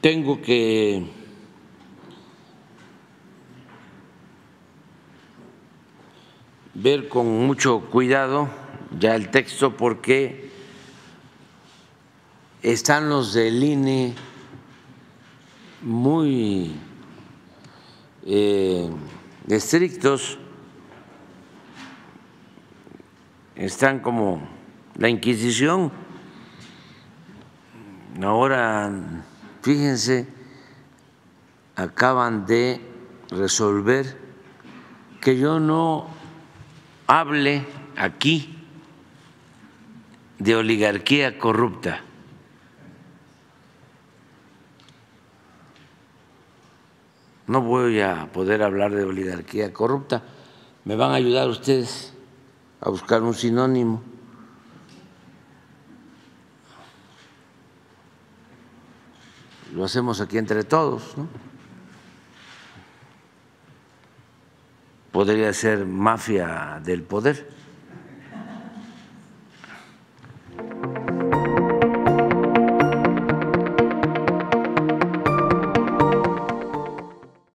Tengo que ver con mucho cuidado ya el texto porque están los del INE muy estrictos, están como la Inquisición. Ahora, fíjense, acaban de resolver que yo no hable aquí de oligarquía corrupta. No voy a poder hablar de oligarquía corrupta. Me van a ayudar ustedes a buscar un sinónimo. Lo hacemos aquí entre todos, ¿no? Podría ser mafia del poder.